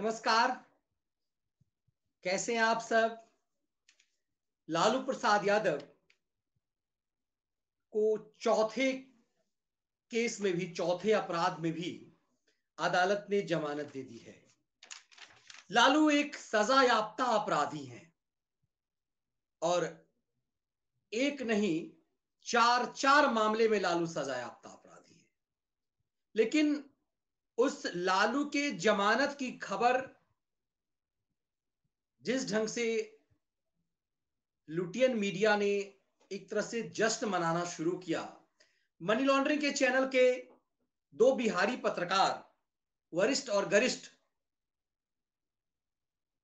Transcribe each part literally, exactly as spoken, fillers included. नमस्कार, कैसे हैं आप सब। लालू प्रसाद यादव को चौथे केस में भी, चौथे अपराध में भी अदालत ने जमानत दे दी है। लालू एक सजायाफ्ता अपराधी हैं और एक नहीं चार चार मामले में लालू सजायाफ्ता अपराधी है, लेकिन उस लालू के जमानत की खबर जिस ढंग से लुटियन मीडिया ने एक तरह से जश्न मनाना शुरू किया, मनी लॉन्ड्रिंग के चैनल के दो बिहारी पत्रकार वरिष्ठ और गरिष्ठ,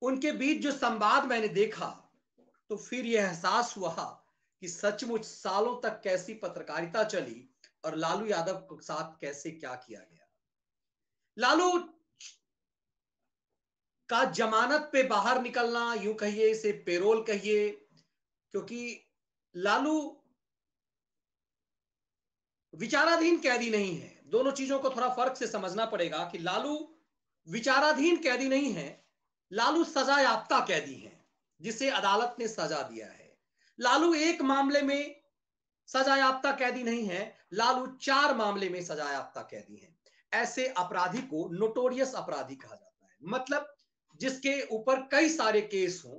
उनके बीच जो संवाद मैंने देखा तो फिर यह एहसास हुआ कि सचमुच सालों तक कैसी पत्रकारिता चली और लालू यादव के साथ कैसे क्या किया गया। लालू का जमानत पे बाहर निकलना, यूं कहिए इसे पेरोल कहिए, क्योंकि लालू विचाराधीन कैदी नहीं है। दोनों चीजों को थोड़ा फर्क से समझना पड़ेगा कि लालू विचाराधीन कैदी नहीं है, लालू सजायाफ्ता कैदी है जिसे अदालत ने सजा दिया है। लालू एक मामले में सजायाफ्ता कैदी नहीं है, लालू चार मामले में सजायाफ्ता कैदी है। ऐसे अपराधी को नोटोरियस अपराधी कहा जाता है, मतलब जिसके ऊपर कई सारे केस हों,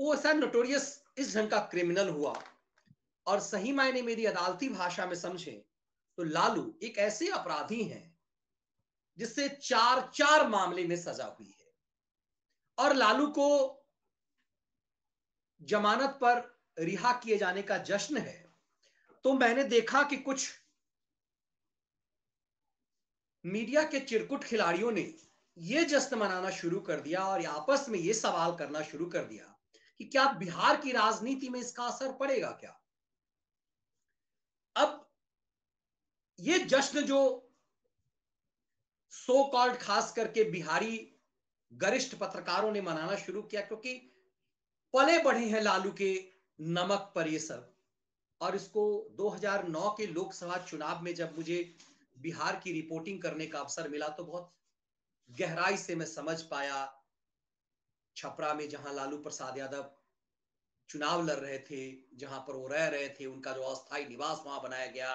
वो ऐसा नोटोरियस इस ढंग का क्रिमिनल हुआ। और सही मायने मेरी अदालती भाषा में समझे तो लालू एक ऐसे अपराधी हैं जिससे चार चार मामले में सजा हुई है और लालू को जमानत पर रिहा किए जाने का जश्न है। तो मैंने देखा कि कुछ मीडिया के चिरकुट खिलाड़ियों ने यह जश्न मनाना शुरू कर दिया और आपस में यह सवाल करना शुरू कर दिया कि क्या बिहार की राजनीति में इसका असर पड़ेगा क्या। अब यह जश्न जो सो कॉल्ड खास करके बिहारी गरिष्ठ पत्रकारों ने मनाना शुरू किया, क्योंकि पले बढ़े हैं लालू के नमक पर ये सब, और इसको दो हज़ार नौ के लोकसभा चुनाव में जब मुझे बिहार की रिपोर्टिंग करने का अवसर मिला तो बहुत गहराई से मैं समझ पाया। छपरा में जहां लालू प्रसाद यादव चुनाव लड़ रहे थे, जहां पर वो रह रहे थे, उनका जो अस्थायी निवास वहां बनाया गया,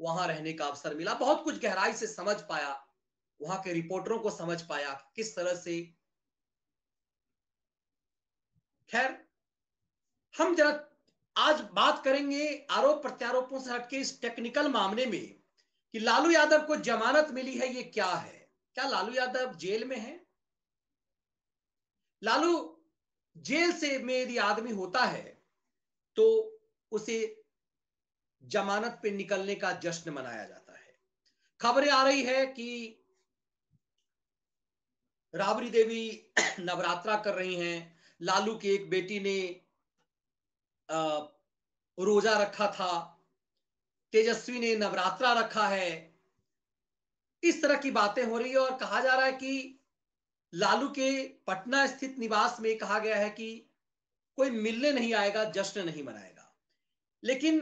वहां रहने का अवसर मिला। बहुत कुछ गहराई से समझ पाया, वहां के रिपोर्टरों को समझ पाया कि किस तरह से। खैर, हम जरा आज बात करेंगे आरोप प्रत्यारोपों से हटके इस टेक्निकल मामले में कि लालू यादव को जमानत मिली है, ये क्या है। क्या लालू यादव जेल में है? लालू जेल से में यदि आदमी होता है तो उसे जमानत पे निकलने का जश्न मनाया जाता है। खबरें आ रही है कि राबड़ी देवी नवरात्रा कर रही हैं, लालू की एक बेटी ने आ, रोजा रखा था, तेजस्वी ने नवरात्रा रखा है, इस तरह की बातें हो रही है। और कहा जा रहा है कि लालू के पटना स्थित निवास में कहा गया है कि कोई मिलने नहीं आएगा, जश्न नहीं मनाएगा। लेकिन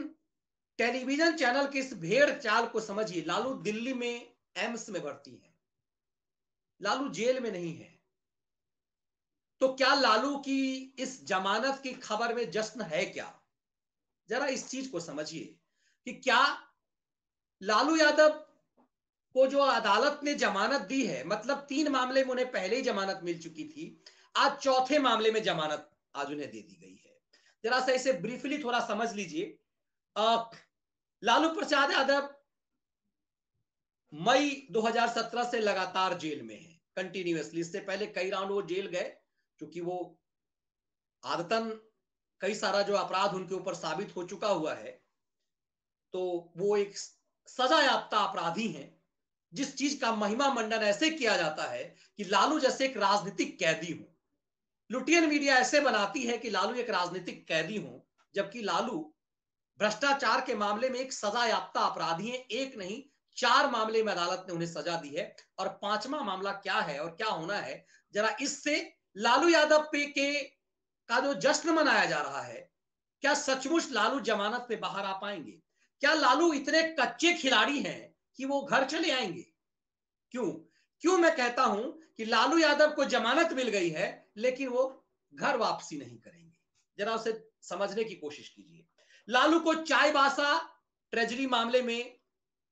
टेलीविजन चैनल के इस भेड़ चाल को समझिए। लालू दिल्ली में एम्स में भर्ती है, लालू जेल में नहीं है। तो क्या लालू की इस जमानत की खबर में जश्न है क्या? जरा इस चीज को समझिए कि क्या लालू यादव को जो अदालत ने जमानत दी है, मतलब तीन मामले में उन्हें पहले ही जमानत मिल चुकी थी, आज चौथे मामले में जमानत आज उन्हें दे दी गई है। जरा सा इसे ब्रीफली थोड़ा समझ लीजिए। लालू प्रसाद यादव मई दो हज़ार सत्रह से लगातार जेल में है, कंटिन्यूअसली। इससे पहले कई राउंड वो जेल गए, क्योंकि वो आदतन कई सारा जो अपराध उनके ऊपर साबित हो चुका हुआ है तो वो एक सजायाफ्ता अपराधी हैं, जिस चीज का महिमा मंडन ऐसे किया जाता है कि लालू जैसे एक राजनीतिक कैदी हो। लुटियन मीडिया ऐसे बनाती है कि लालू एक राजनीतिक कैदी हो, जबकि लालू भ्रष्टाचार के मामले में एक सजायाफ्ता अपराधी है। एक नहीं चार मामले में अदालत ने उन्हें सजा दी है और पांचवा मामला क्या है और क्या होना है, जरा इससे लालू यादव पे के का जो जश्न मनाया जा रहा है, क्या सचमुच लालू जमानत पे बाहर आ पाएंगे? क्या लालू इतने कच्चे खिलाड़ी हैं कि वो घर चले आएंगे? क्यों? क्यों मैं कहता हूं कि लालू यादव को जमानत मिल गई है लेकिन वो घर वापसी नहीं करेंगे। जरा उसे समझने की कोशिश कीजिए। लालू को चायबासा ट्रेजरी मामले में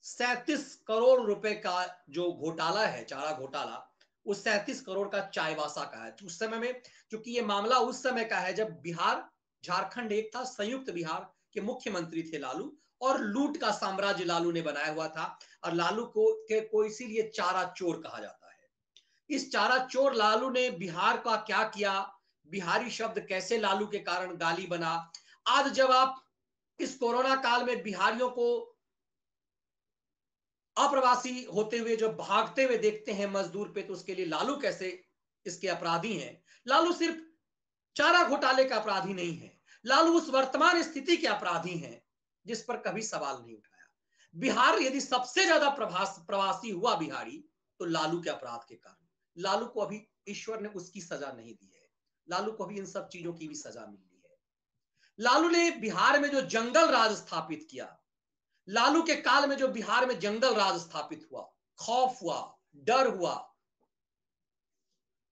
सैंतीस करोड़ रुपए का जो घोटाला है, चारा घोटाला, उस सैंतीस करोड़ का चायबासा का है। उस समय में चूंकि ये मामला उस समय का है जब बिहार झारखंड एक था, संयुक्त बिहार के मुख्यमंत्री थे लालू, और लूट का साम्राज्य लालू ने बनाया हुआ था और लालू को के को इसीलिए चारा चोर कहा जाता है। इस चारा चोर लालू ने बिहार का क्या किया, बिहारी शब्द कैसे लालू के कारण गाली बना। आज जब आप इस कोरोना काल में बिहारियों को अप्रवासी होते हुए जो भागते हुए देखते हैं मजदूर पे, तो उसके लिए लालू कैसे इसके अपराधी हैं। लालू सिर्फ चारा घोटाले का अपराधी नहीं है, लालू उस वर्तमान स्थिति के अपराधी हैं जिस पर कभी सवाल नहीं उठाया। बिहार यदि सबसे ज्यादा प्रवासी हुआ बिहारी तो लालू के अपराध के कारण। लालू को अभी ईश्वर ने उसकी सजा नहीं दी है, लालू को अभी इन सब चीजों की भी सजा मिली है। लालू ने बिहार में जो जंगल राज स्थापित किया, लालू के काल में जो बिहार में जंगल राज स्थापित हुआ, खौफ हुआ, डर हुआ,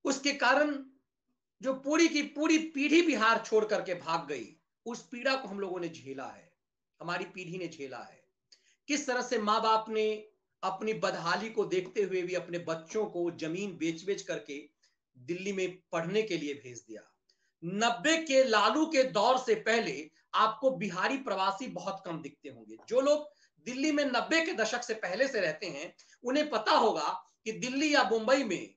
उसके कारण जो पूरी की पूरी पीढ़ी बिहार छोड़ करके भाग गई, उस पीड़ा को हम लोगों ने झेला है, हमारी पीढ़ी ने झेला है। किस तरह से माँ बाप ने अपनी बदहाली को देखते हुए भी अपने बच्चों को जमीन बेच बेच करके दिल्ली में पढ़ने के लिए भेज दिया। नब्बे के लालू के दौर से पहले आपको बिहारी प्रवासी बहुत कम दिखते होंगे। जो लोग दिल्ली में नब्बे के दशक से पहले से रहते हैं उन्हें पता होगा कि दिल्ली या मुंबई में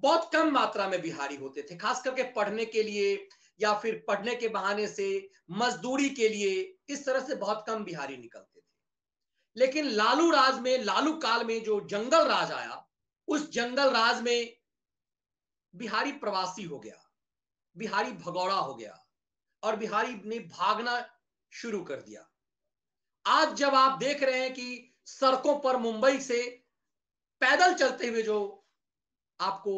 बहुत कम मात्रा में बिहारी होते थे, खास करके पढ़ने के लिए या फिर पढ़ने के बहाने से मजदूरी के लिए, इस तरह से बहुत कम बिहारी निकलते थे। लेकिन लालू राज में, लालू काल में जो जंगल राज आया, उस जंगल राज में बिहारी प्रवासी हो गया, बिहारी भगौड़ा हो गया और बिहारी ने भागना शुरू कर दिया। आज जब आप देख रहे हैं कि सड़कों पर मुंबई से पैदल चलते हुए जो आपको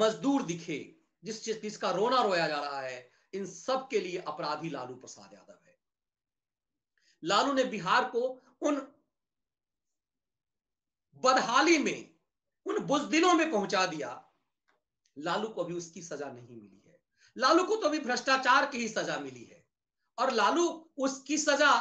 मजदूर दिखे, जिस चीज जिसका रोना रोया जा रहा है, इन सब के लिए अपराधी लालू प्रसाद यादव है। लालू ने बिहार को उन बदहाली में, उन बुजदिलों में पहुंचा दिया। लालू को अभी उसकी सजा नहीं मिली है, लालू को तो अभी भ्रष्टाचार की ही सजा मिली है और लालू उसकी सजा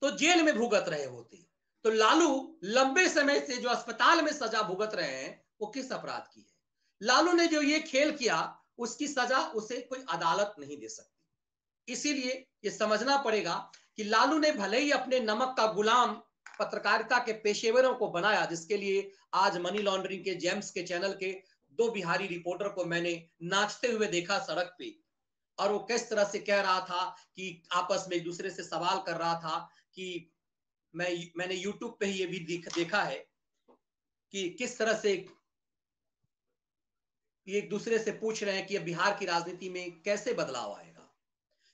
तो जेल में भुगत रहे होते। तो लालू लंबे समय से जो अस्पताल में सजा भुगत रहे हैं वो किस अपराध की है। लालू ने जो ये खेल किया उसकी सजा उसे कोई अदालत नहीं दे सकती। इसीलिए ये समझना पड़ेगा कि लालू ने भले ही अपने नमक का गुलाम पत्रकारिता के पेशेवरों को बनाया, जिसके लिए आज मनी लॉन्ड्रिंग के जेम्स के चैनल के दो बिहारी रिपोर्टर को मैंने नाचते हुए देखा सड़क पे, और वो किस तरह से कह रहा था कि आपस में एक दूसरे से सवाल कर रहा था कि मैं मैंने यूट्यूब पे ही ये भी देख, देखा है कि किस तरह से ये एक दूसरे से पूछ रहे हैं कि बिहार की राजनीति में कैसे बदलाव आएगा,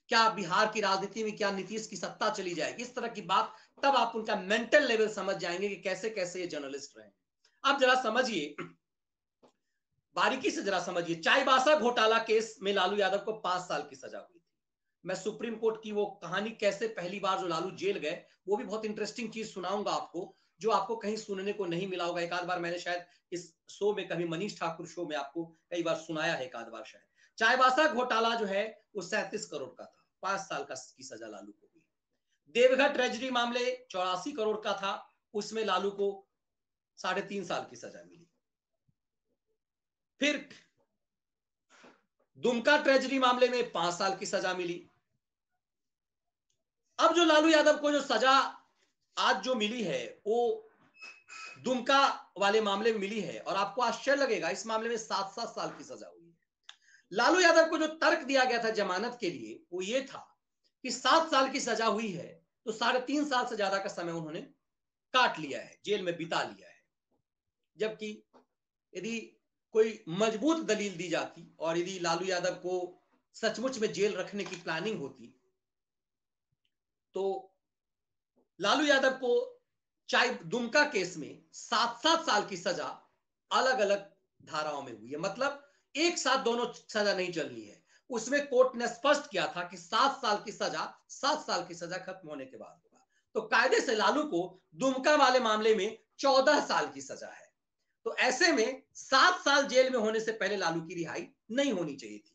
क्या बिहार की राजनीति में क्या नीतीश की सत्ता चली जाएगी, इस तरह की बात। तब आप उनका मेंटल लेवल समझ जाएंगे कि कैसे कैसे ये जर्नलिस्ट रहे हैं। आप जरा समझिए, बारीकी से जरा समझिए, चायबासा घोटाला केस में लालू यादव को पांच साल की सजा हुई थी। मैं सुप्रीम कोर्ट की वो कहानी कैसे पहली बार जो लालू जेल गए वो भी बहुत इंटरेस्टिंग चीज सुनाऊंगा आपको, जो आपको कहीं सुनने को नहीं मिला होगा। एक आध बार मैंने शायद इस शो में, कभी मनीष ठाकुर शो में आपको कई बार सुनाया है, एक आध बार शायद। चायबासा घोटाला जो है वो सैंतीस करोड़ का था, पांच साल का की सजा लालू को हुई। देवघर ट्रेजरी मामले चौरासी करोड़ का था, उसमें लालू को साढ़े तीन साल की सजा मिली। फिर दुमका ट्रेजरी मामले में पांच साल की सजा मिली। अब जो लालू यादव को जो सजा आज जो मिली है वो दुमका वाले मामले में मिली है, और आपको आश्चर्य लगेगा इस मामले में सात सात साल की सजा हुई है। लालू यादव को जो तर्क दिया गया था जमानत के लिए वो ये था कि सात साल की सजा हुई है तो साढ़े तीन साल से ज्यादा का समय उन्होंने काट लिया है, जेल में बिता लिया है। जबकि यदि कोई मजबूत दलील दी जाती और यदि लालू यादव को सचमुच में जेल रखने की प्लानिंग होती तो लालू यादव को चाय दुमका केस में सात सात साल की सजा अलग अलग धाराओं में हुई है। मतलब एक साथ दोनों सजा नहीं चलनी है। उसमें कोर्ट ने स्पष्ट किया था कि सात साल की सजा सात साल की सजा खत्म होने के बाद होगा। तो कायदे से लालू को दुमका वाले मामले में चौदह साल की सजा है। तो ऐसे में सात साल जेल में होने से पहले लालू की रिहाई नहीं होनी चाहिए थी।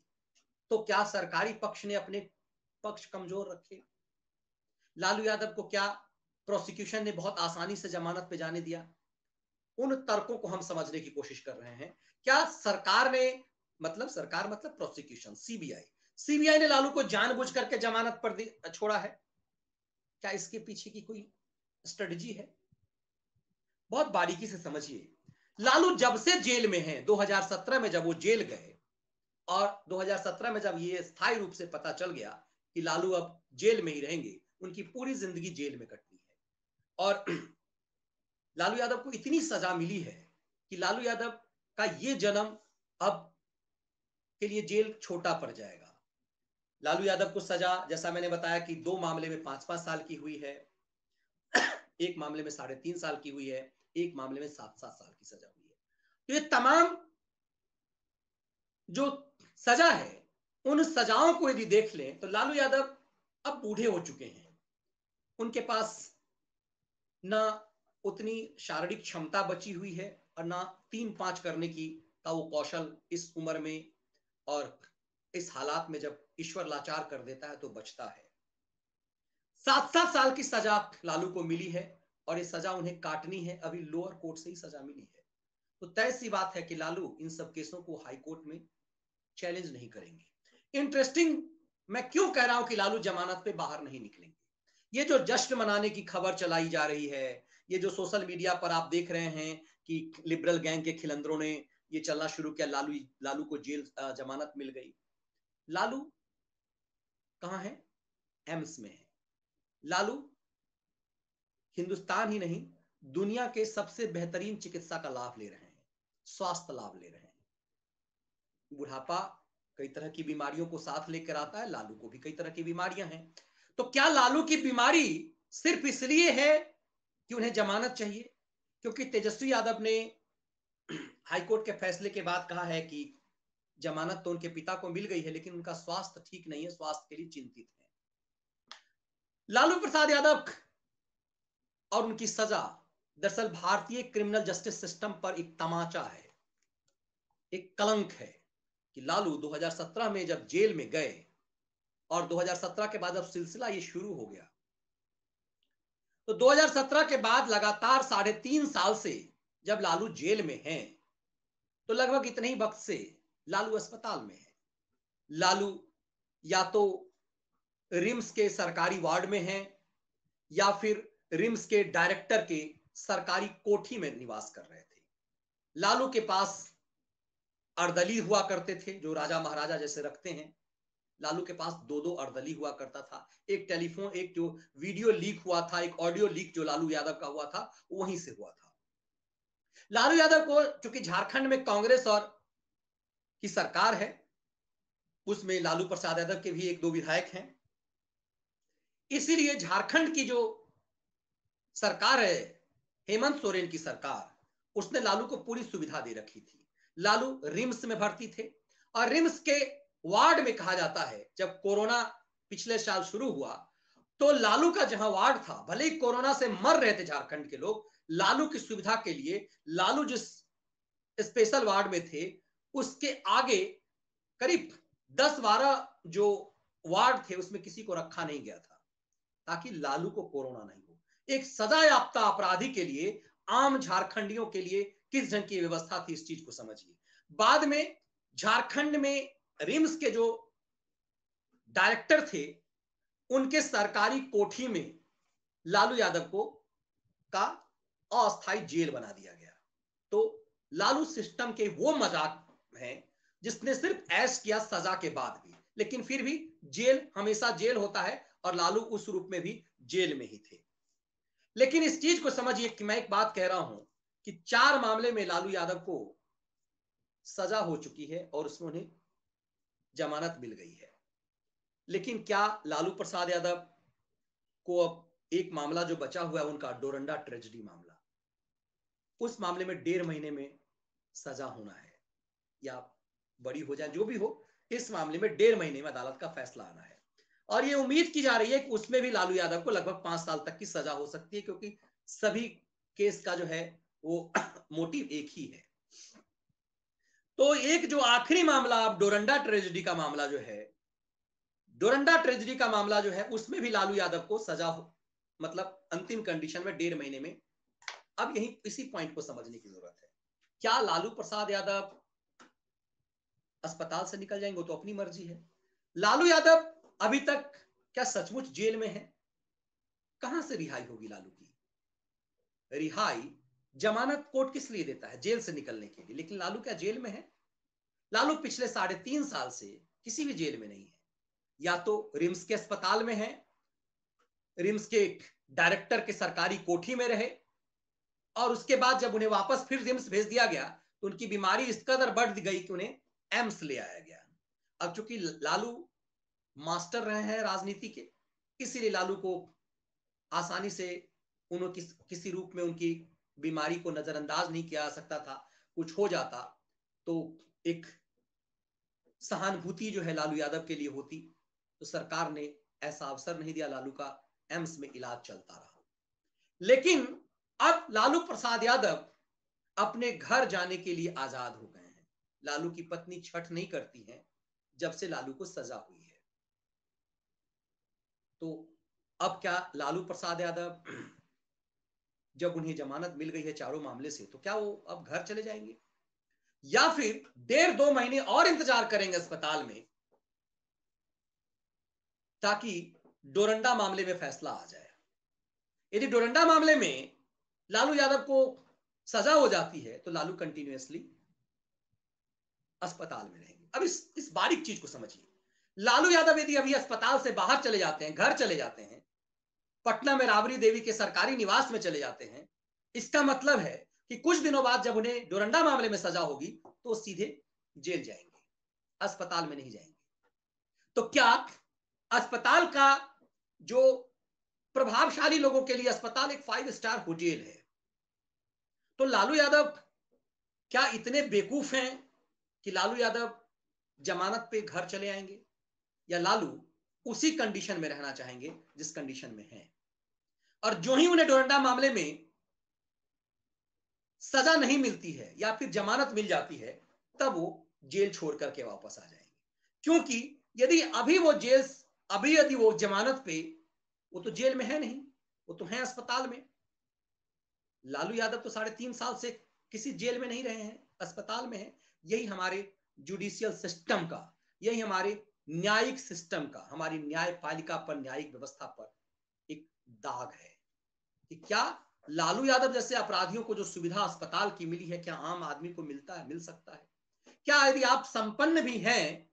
तो क्या सरकारी पक्ष ने अपने पक्ष कमजोर रखे? लालू यादव को क्या प्रोसिक्यूशन ने बहुत आसानी से जमानत पे जाने दिया? उन तर्कों को हम समझने की कोशिश कर रहे हैं। क्या सरकार ने, मतलब सरकार मतलब प्रोसिक्यूशन, सीबीआई सीबीआई ने लालू को जानबूझ करके जमानत पर छोड़ा है? क्या इसके पीछे की कोई स्ट्रेटजी है? बहुत बारीकी से समझिए। लालू जब से जेल में हैं, दो हज़ार सत्रह में जब वो जेल गए और दो हज़ार सत्रह में जब ये स्थायी रूप से पता चल गया कि लालू अब जेल में ही रहेंगे, उनकी पूरी जिंदगी जेल में कटनी है। और लालू यादव को इतनी सजा मिली है कि लालू यादव का ये जन्म अब के लिए जेल छोटा पड़ जाएगा। लालू यादव को सजा, जैसा मैंने बताया, कि दो मामले में पांच पांच साल की हुई है, एक मामले में साढ़े तीन साल की हुई है, एक मामले में सात सात साल की सजा हुई है। तो ये तमाम जो सजा है, उन सजाओं को यदि देख लें तो लालू यादव अब बूढ़े हो चुके हैं। उनके पास ना उतनी शारीरिक क्षमता बची हुई है और ना तीन पांच करने की का वो कौशल इस उम्र में और इस हालात में जब ईश्वर लाचार कर देता है तो बचता है। सात सात साल की सजा लालू को मिली है और ये सजा उन्हें काटनी है। अभी लोअर कोर्ट से ही सजा मिली है, तो तय सी बात है कि लालू इन सब केसों को हाई कोर्ट में चैलेंज नहीं करेंगे। इंटरेस्टिंग, मैं क्यों कह रहा हूं कि लालू जमानत पे बाहर नहीं निकलेंगे? ये जो जश्न मनाने की खबर चलाई जा रही है, ये जो सोशल मीडिया पर आप देख रहे हैं कि लिबरल गैंग के खिलंदरों ने ये चलना शुरू किया, लालू लालू को जेल जमानत मिल गई। लालू कहाँ है? एम्स में है। लालू हिंदुस्तान ही नहीं, दुनिया के सबसे बेहतरीन चिकित्सा का लाभ ले रहे हैं, स्वास्थ्य लाभ ले रहे हैं। बुढ़ापा कई तरह की बीमारियों को साथ लेकर आता है, लालू को भी कई तरह की बीमारियां हैं। तो क्या लालू की बीमारी सिर्फ इसलिए है कि उन्हें जमानत चाहिए? क्योंकि तेजस्वी यादव ने हाईकोर्ट के फैसले के बाद कहा है कि जमानत तो उनके पिता को मिल गई है, लेकिन उनका स्वास्थ्य ठीक नहीं है, स्वास्थ्य के लिए चिंतित है। लालू प्रसाद यादव और उनकी सजा दरअसल भारतीय क्रिमिनल जस्टिस सिस्टम पर एक तमाचा है, एक कलंक है कि लालू दो हज़ार सत्रह में जब जेल में गए और दो हज़ार सत्रह के बाद अब सिलसिला ये शुरू हो गया, तो दो हज़ार सत्रह के बाद लगातार साढ़े तीन साल से जब लालू जेल में हैं, तो लगभग इतने ही वक्त से लालू अस्पताल में है। लालू या तो रिम्स के सरकारी वार्ड में हैं या फिर रिम्स के डायरेक्टर के सरकारी कोठी में निवास कर रहे थे। लालू के पास अर्दली हुआ करते थे, जो राजा महाराजा जैसे रखते हैं। लालू के पास दो दो अर्दली हुआ करता था। एक टेलीफोन, एक जो वीडियो लीक हुआ था, एक ऑडियो लीक जो लालू यादव का हुआ था, वहीं से हुआ था। लालू यादव को, चूंकि झारखंड में कांग्रेस और की सरकार है, उसमें लालू प्रसाद यादव के भी एक दो विधायक हैं, इसीलिए झारखंड की जो सरकार है, हेमंत सोरेन की सरकार, उसने लालू को पूरी सुविधा दे रखी थी। लालू रिम्स में भर्ती थे और रिम्स के वार्ड में, कहा जाता है, जब कोरोना पिछले साल शुरू हुआ तो लालू का जहां वार्ड था, भले ही कोरोना से मर रहे थे झारखंड के लोग, लालू की सुविधा के लिए लालू जिस स्पेशल वार्ड में थे उसके आगे करीब दस बारह जो वार्ड थे उसमें किसी को रखा नहीं गया था, ताकि लालू को कोरोना नहीं हो। एक सजायाफ्ता अपराधी के लिए, आम झारखंडियों के लिए किस ढंग की व्यवस्था थी, इस चीज को समझिए। बाद में झारखंड में रिम्स के जो डायरेक्टर थे उनके सरकारी कोठी में लालू यादव को का अस्थायी जेल बना दिया गया। तो लालू सिस्टम के वो मजाक हैं जिसने सिर्फ ऐश किया सजा के बाद भी, लेकिन फिर भी जेल हमेशा जेल होता है और लालू उस रूप में भी जेल में ही थे। लेकिन इस चीज को समझिए कि मैं एक बात कह रहा हूं कि चार मामले में लालू यादव को सजा हो चुकी है और उसमें उन्हें जमानत मिल गई है। लेकिन क्या लालू प्रसाद यादव को अब एक मामला जो बचा हुआ है उनका, डोरंडा ट्रेजरी मामला, उस मामले में डेढ़ महीने में सजा होना है या बड़ी हो जाए, जो भी हो, इस मामले में डेढ़ महीने में अदालत का फैसला आना है। और ये उम्मीद की जा रही है कि उसमें भी लालू यादव को लगभग पांच साल तक की सजा हो सकती है, क्योंकि सभी केस का जो है वो मोटिव एक ही है। तो एक जो आखिरी मामला आप डोरंडा ट्रेजरी का मामला जो है, डोरंडा ट्रेजरी का मामला जो है उसमें भी लालू यादव को सजा हो, मतलब अंतिम कंडीशन में डेढ़ महीने में। अब यही इसी पॉइंट को समझने की जरूरत है। क्या लालू प्रसाद यादव अस्पताल से निकल जाएंगे? तो अपनी मर्जी है। लालू यादव अभी तक क्या सचमुच जेल में है? कहां से रिहाई होगी लालू की? रिहाई जमानत कोर्ट किस लिए देता है? जेल से निकलने के लिए। लेकिन लालू क्या जेल में है? लालू पिछले साढ़े तीन साल से किसी भी जेल में नहीं है। या तो रिम्स के अस्पताल में है, रिम्स के एक डायरेक्टर के सरकारी कोठी में रहे, और उसके बाद जब उन्हें वापस फिर रिम्स भेज दिया गया तो उनकी बीमारी इस कदर बढ़ गई कि उन्हें एम्स ले आया गया। अब चूंकि लालू मास्टर रहे हैं राजनीति के, इसीलिए लालू को आसानी से उन्होंने किस, किसी रूप में उनकी बीमारी को नजरअंदाज नहीं किया जा सकता था। कुछ हो जाता तो एक सहानुभूति जो है लालू यादव के लिए होती, तो सरकार ने ऐसा अवसर नहीं दिया। लालू का एम्स में इलाज चलता रहा। लेकिन अब लालू प्रसाद यादव अपने घर जाने के लिए आजाद हो गए हैं। लालू की पत्नी छठ नहीं करती है जब से लालू को सजा हुई है। तो अब क्या लालू प्रसाद यादव, जब उन्हें जमानत मिल गई है चारों मामले से, तो क्या वो अब घर चले जाएंगे या फिर डेढ़ दो महीने और इंतजार करेंगे अस्पताल में ताकि डोरंडा मामले में फैसला आ जाए? यदि डोरंडा मामले में लालू यादव को सजा हो जाती है तो लालू कंटिन्यूअसली अस्पताल में रहेंगे। अब इस इस बारीक चीज को समझिए। लालू यादव यदि अभी अस्पताल से बाहर चले जाते हैं, घर चले जाते हैं, पटना में राबड़ी देवी के सरकारी निवास में चले जाते हैं, इसका मतलब है कि कुछ दिनों बाद जब उन्हें डोरंडा मामले में सजा होगी तो सीधे जेल जाएंगे, अस्पताल में नहीं जाएंगे। तो क्या अस्पताल का जो प्रभावशाली लोगों के लिए अस्पताल एक फाइव स्टार होटल है, तो लालू यादव क्या इतने बेवकूफ हैं कि लालू यादव जमानत पे घर चले आएंगे? या लालू उसी कंडीशन में रहना चाहेंगे जिस कंडीशन में हैं? और जो ही उन्हें डोरंडा मामले में सजा नहीं मिलती है या फिर जमानत मिल जाती है, तब वो जेल छोड़ करके वापस आ जाएंगे। क्योंकि यदि अभी वो जेल अभी यदि वो जमानत पे, वो तो जेल में है नहीं, वो तो है अस्पताल में। लालू यादव तो साढ़े तीन साल से किसी जेल में नहीं रहे हैं, अस्पताल में है। यही हमारे जुडिशियल सिस्टम का, यही हमारे न्यायिक सिस्टम का, हमारी न्यायपालिका पर, न्यायिक व्यवस्था पर एक दाग है कि क्या लालू यादव जैसे अपराधियों को जो सुविधा अस्पताल की मिली है, क्या आम आदमी को मिलता है, मिल सकता है क्या? यदि आप संपन्न भी हैं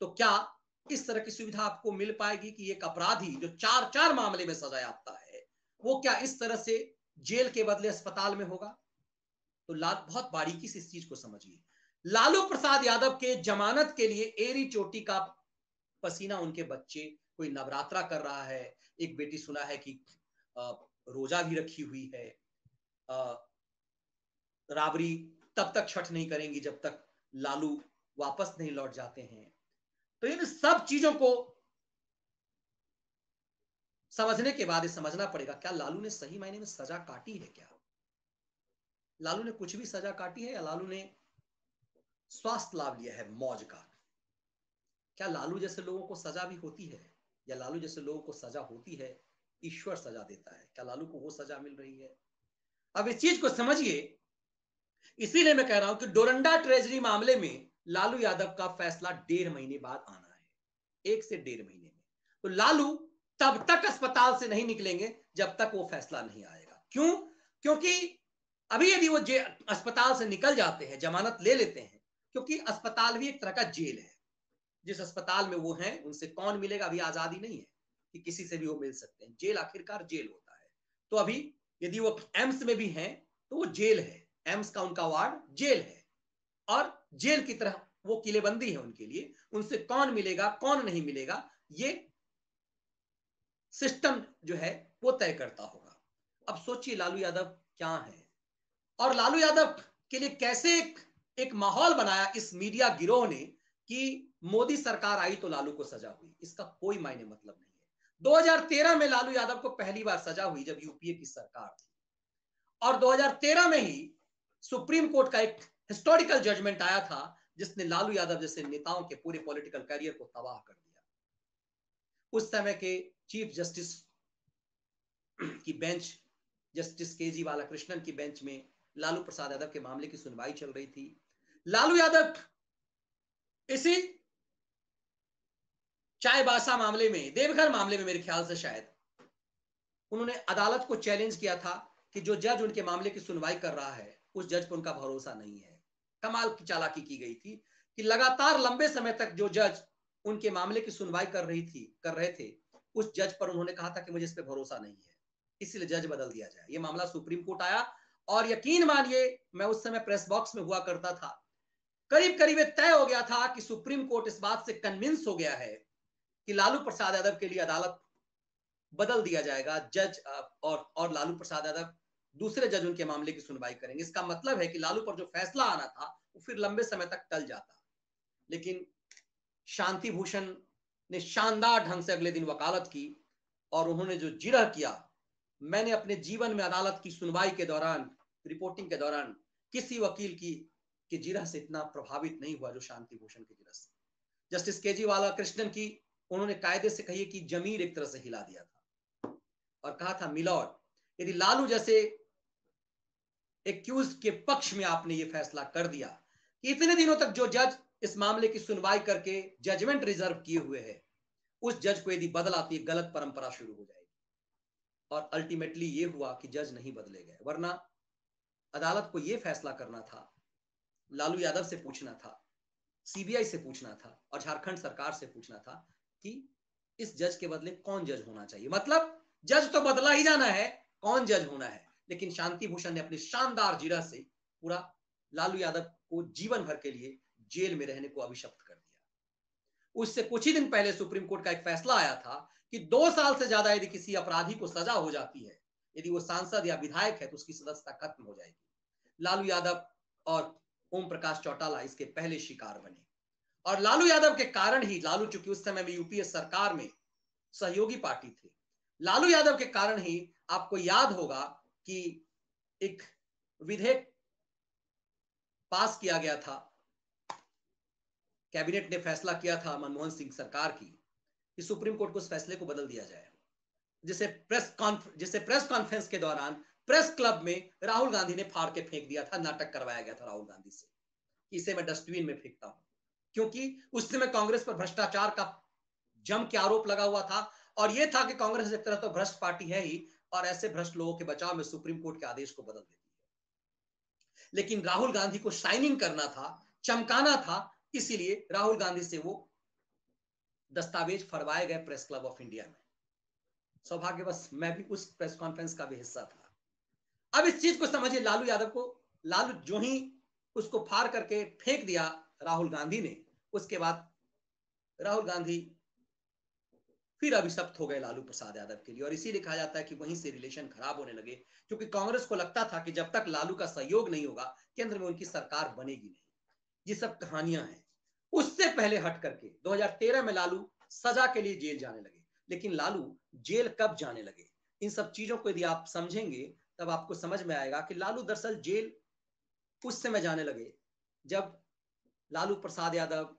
तो क्या इस तरह की सुविधा आपको मिल पाएगी कि एक अपराधी जो चार चार मामले में सजा याफ्ता है, वो क्या इस तरह से जेल के बदले अस्पताल में होगा? तो लाल बहुत बारीकी से इस चीज को समझिए। लालू प्रसाद यादव के जमानत के लिए एरी चोटी का पसीना उनके बच्चे, कोई नवरात्रा कर रहा है, एक बेटी सुना है कि रोजा भी रखी हुई है, राबड़ी तब तक छठ नहीं करेंगी जब तक लालू वापस नहीं लौट जाते हैं। तो इन सब चीजों को समझने के बाद ये समझना पड़ेगा, क्या लालू ने सही मायने में सजा काटी है? क्या लालू ने कुछ भी सजा काटी है या लालू ने स्वास्थ्य लाभ लिया है मौज का? क्या लालू जैसे लोगों को सजा भी होती है या लालू जैसे लोगों को सजा होती है ईश्वर सजा देता है? क्या लालू को वो सजा मिल रही है? अब इस चीज को समझिए। इसीलिए मैं कह रहा हूं कि डोरंडा ट्रेजरी मामले में लालू यादव का फैसला डेढ़ महीने बाद आना है, एक से डेढ़ महीने में। तो लालू तब तक अस्पताल से नहीं निकलेंगे जब तक वो फैसला नहीं आएगा। क्यों? क्योंकि अभी यदि वो अस्पताल से निकल जाते हैं, जमानत ले लेते हैं, क्योंकि अस्पताल भी एक तरह का जेल है। जिस अस्पताल में वो हैं उनसे कौन मिलेगा? अभी आजादी नहीं है कि किसी से भी वो मिल सकते हैं। जेल आखिरकार जेल होता है। तो अभी यदि वो एम्स में भी हैं तो वो जेल है, एम्स का उनका वार्ड जेल है और जेल की तरह वो किलेबंदी है उनके लिए। उनसे कौन मिलेगा कौन नहीं मिलेगा ये सिस्टम जो है वो तय करता होगा। अब सोचिए लालू यादव क्या है और लालू यादव के लिए कैसे एक, एक माहौल बनाया इस मीडिया गिरोह ने कि मोदी सरकार आई तो लालू को सजा हुई। इसका कोई मायने मतलब नहीं है। दो हजार तेरह में लालू यादव को पहली बार सजा हुई जब यूपीए की सरकार थी और दो हज़ार तेरह में ही सुप्रीम कोर्ट का एक हिस्टोरिकल जजमेंट आया था जिसने लालू यादव जैसे नेताओं के पूरे पॉलिटिकल करियर को तबाह कर दिया। उस समय के चीफ जस्टिस की bench, justice K G Balakrishnan की बेंच में लालू प्रसाद यादव के मामले की सुनवाई चल रही थी। लालू यादव इसी चायबासा मामले में, देवघर मामले में, मेरे ख्याल से शायद उन्होंने अदालत को चैलेंज किया था कि जो जज उनके मामले की सुनवाई कर रहा है उस जज पर उनका भरोसा नहीं है। कमाल की चालाकी की गई थी कि लगातार लंबे समय तक जो जज उनके मामले की सुनवाई कर रही थी कर रहे थे उस जज पर उन्होंने कहा था कि मुझे इस पर भरोसा नहीं है, इसलिए जज बदल दिया जाए। ये मामला सुप्रीम कोर्ट आया और यकीन मानिए मैं उस समय प्रेस बॉक्स में हुआ करता था। करीब करीब तय हो गया था कि सुप्रीम कोर्ट इस बात से कन्विंस हो गया है कि लालू प्रसाद यादव के लिए अदालत बदल दिया जाएगा, जज और और लालू प्रसाद यादव दूसरे जज उनके मामले की सुनवाई करेंगे। इसका मतलब है कि लालू पर जो फैसला आना था वो फिर लंबे समय तक टल जाता। लेकिन शांति भूषण ने शानदार ढंग से अगले दिन वकालत की और उन्होंने जो जिरह किया, मैंने अपने जीवन में अदालत की सुनवाई के दौरान, रिपोर्टिंग के दौरान किसी वकील की कि जिरह से इतना प्रभावित नहीं हुआ जो शांति भूषण की जिरह से। जस्टिस के जी बालाकृष्णन की उन्होंने कायदे से कही कि जमीर एक तरह से हिला दिया था और कहा था मिलॉर्ड, यदि लालू जैसे एक्यूज के पक्ष में आपने ये फैसला कर दिया कि इतने दिनों तक जो जज इस मामले की सुनवाई करके जजमेंट रिजर्व किए हुए है उस जज को यदि बदला तो ये गलत परंपरा शुरू हो जाएगी। और अल्टीमेटली ये हुआ कि जज नहीं बदले गए, वरना अदालत को यह फैसला करना था, लालू यादव से पूछना था, सीबीआई से पूछना था और झारखंड सरकार से पूछना था कि इस जज के बदले कौन जज होना चाहिए। मतलब जज तो बदला ही जाना है, कौन जज होना है। लेकिन शांति भूषण ने अपनी शानदार जिरह से पूरा लालू यादव को जीवन भर के लिए जेल में रहने को अभिशप्त कर दिया। उससे कुछ ही दिन पहले सुप्रीम कोर्ट का एक फैसला आया था कि दो साल से ज्यादा यदि किसी अपराधी को सजा हो जाती है, यदि वो सांसद या विधायक है, तो उसकी सदस्यता खत्म हो जाएगी। लालू यादव और ओम प्रकाश चौटाला इसके पहले शिकार बने और लालू यादव के कारण ही, लालू चूंकि उस समय में यूपीए सरकार में सहयोगी पार्टी थे, लालू यादव के कारण ही आपको याद होगा कि एक विधेयक पास किया गया था, कैबिनेट ने फैसला किया था मनमोहन सिंह सरकार की कि सुप्रीम कोर्ट को उस फैसले को बदल दिया जाए, जिसे प्रेस कॉन्फ्रेंस जिसे प्रेस कॉन्फ्रेंस के दौरान प्रेस क्लब में राहुल गांधी ने फाड़ के फेंक दिया था। नाटक करवाया गया था राहुल गांधी से, इसे मैं डस्टबिन में फेंकता हूं, क्योंकि उस समय कांग्रेस पर भ्रष्टाचार का जम के आरोप लगा हुआ था और यह था कि कांग्रेस एक तरह तो भ्रष्ट पार्टी है ही और ऐसे भ्रष्ट लोगों के बचाव में सुप्रीम कोर्ट के आदेश को बदल देती है। लेकिन राहुल गांधी को शाइनिंग करना था, चमकाना था, इसीलिए राहुल गांधी से वो दस्तावेज फरवाए गए प्रेस क्लब ऑफ इंडिया में। सौभाग्यवश मैं भी उस प्रेस कॉन्फ्रेंस का भी हिस्सा था। अब इस चीज को समझिए, लालू यादव को, लालू जो ही उसको फाड़ करके फेंक दिया राहुल गांधी ने, उसके बाद राहुल गांधी फिर अभिशप्त हो गए लालू प्रसाद यादव के लिए। और इसीलिए कहा जाता है कि वहीं से रिलेशन खराब होने लगे, क्योंकि कांग्रेस को लगता था कि जब तक लालू का सहयोग नहीं होगा केंद्र में उनकी सरकार बनेगी नहीं। ये सब कहानियां हैं। उससे पहले हट करके दो हजार तेरह में लालू सजा के लिए जेल जाने लगे। लेकिन लालू जेल कब जाने लगे, इन सब चीजों को यदि आप समझेंगे तब आपको समझ में आएगा कि लालू दरअसल जेल उस समय जाने लगे जब लालू प्रसाद यादव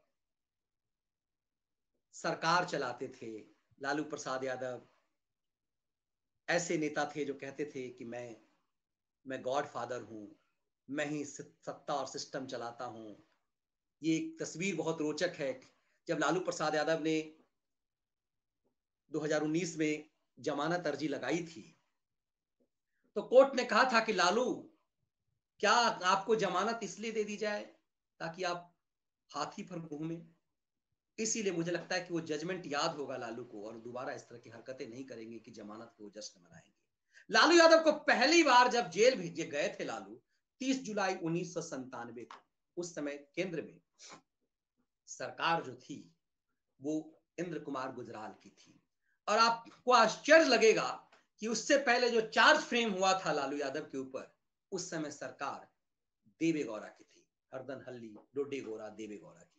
सरकार चलाते थे। लालू प्रसाद यादव ऐसे नेता थे जो कहते थे कि मैं मैं गॉड फादर हूँ, मैं ही सत्ता और सिस्टम चलाता हूँ। ये एक तस्वीर बहुत रोचक है जब लालू प्रसाद यादव ने दो हज़ार उन्नीस में जमानत अर्जी लगाई थी तो कोर्ट ने कहा था कि लालू, क्या आपको जमानत इसलिए दे दी जाए ताकि आप हाथी पर घूमें। इसीलिए मुझे लगता है कि वो जजमेंट याद होगा लालू को और दोबारा इस तरह की हरकतें नहीं करेंगे कि जमानत को जश्न मनाएंगे। लालू यादव को पहली बार जब जेल भेजे गए थे लालू, तीस जुलाई उन्नीस सौ सत्तानवे को, उस समय केंद्र में सरकार जो थी वो इंद्र कुमार गुजराल की थी। और आपको आश्चर्य लगेगा कि उससे पहले जो चार्ज फ्रेम हुआ था लालू यादव के ऊपर, उस समय सरकार देवेगौड़ा की थी, हरदन हल्ली डोडेगौड़ा देवेगौड़ा की।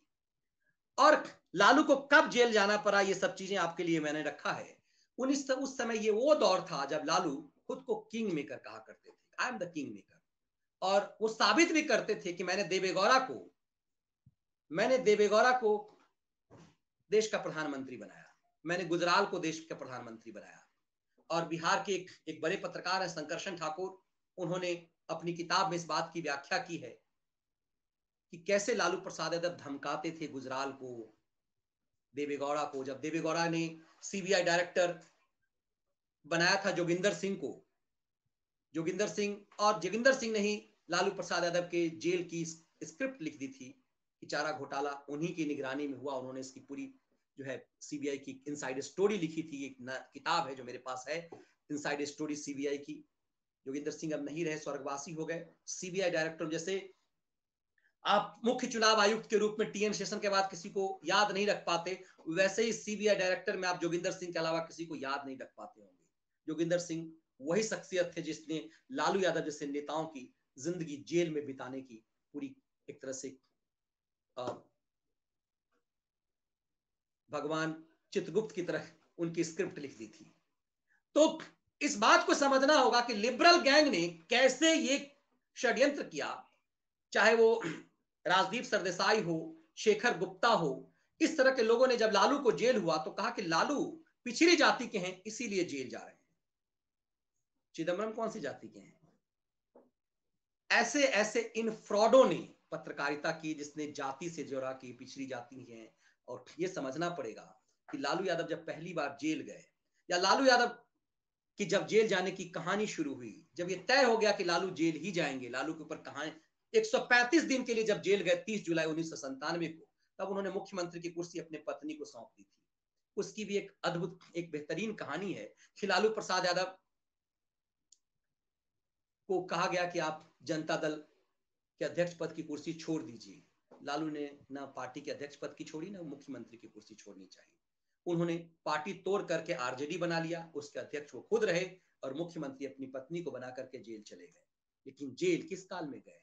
और लालू को कब जेल जाना पड़ा ये सब चीजें आपके लिए मैंने रखा है। उन्नीस उस समय ये वो दौर था जब लालू खुद को किंग मेकर कहा करते थे। I am the king maker. और वो साबित भी करते थे कि मैंने देवेगौड़ा को मैंने देवेगौड़ा को देश का प्रधानमंत्री बनाया, मैंने गुजराल को देश का प्रधानमंत्री बनाया। और बिहार के एक एक बड़े पत्रकार हैं शंकरशन ठाकुर, उन्होंने अपनी किताब में इस बात की व्याख्या की है कि कैसे लालू प्रसाद यादव धमकाते थे गुजराल को, देवेगौड़ा को। जब देवेगौड़ा ने सीबीआई डायरेक्टर बनाया था जोगिंदर सिंह को, जोगिंदर सिंह और जोगिंदर सिंह ने ही लालू प्रसाद यादव के जेल की स्क्रिप्ट लिख दी थी कि चारा घोटाला उन्हीं की निगरानी में हुआ। उन्होंने इसकी पूरी जो है सीबीआई की इनसाइड स्टोरी लिखी थी। एक किताब है जो मेरे पास है, इनसाइड स्टोरी सीबीआई की। जोगिंदर सिंह अब नहीं रहे, स्वर्गवासी हो गए। सीबीआई डायरेक्टर, जैसे आप मुख्य चुनाव आयुक्त के रूप में टी एन शेषन के बाद किसी को याद नहीं रख पाते, वैसे ही सीबीआई डायरेक्टर में आप जोगिंदर सिंह के अलावा किसी को याद नहीं रख पाते होंगे। जोगिंदर सिंह वही शख्सियत थे जिसने लालू यादव जैसे नेताओं की जिंदगी जेल में बिताने की पूरी एक तरह से भगवान चित्रगुप्त की तरह उनकी स्क्रिप्ट लिख दी थी। तो इस बात को समझना होगा कि लिबरल गैंग ने कैसे ये षड्यंत्र किया, चाहे वो राजदीप सरदेसाई हो, शेखर गुप्ता हो। इस तरह के लोगों ने जब लालू को जेल हुआ तो कहा कि लालू पिछड़ी जाति के हैं इसीलिए जेल जा रहे हैं। चिदंबरम कौन सी जाति के हैं? ऐसे ऐसे इन फ्रॉडों ने पत्रकारिता की जिसने जाति से जोड़ा कि पिछड़ी जाति के हैं। और ये समझना पड़ेगा कि लालू यादव जब पहली बार जेल गए, या लालू यादव की जब जेल जाने की कहानी शुरू हुई, जब ये तय हो गया कि लालू जेल ही जाएंगे, लालू के ऊपर कहानी एक सौ पैंतीस दिन के लिए जब जेल गए तीस जुलाई उन्नीस सौ सत्तानवे को, तब उन्होंने मुख्यमंत्री की कुर्सी अपने पत्नी को सौंप दी थी। उसकी भी एक अद्भुत, एक बेहतरीन कहानी है कि लालू प्रसाद यादव को कहा गया कि आप जनता दल के अध्यक्ष पद की कुर्सी छोड़ दीजिए। लालू ने ना पार्टी के अध्यक्ष पद की छोड़ी, ना मुख्यमंत्री की कुर्सी छोड़नी चाहिए। उन्होंने पार्टी तोड़ करके आरजेडी बना लिया, उसके अध्यक्ष वो खुद रहे और मुख्यमंत्री अपनी पत्नी को बना करके जेल चले गए। लेकिन जेल किस काल में गए?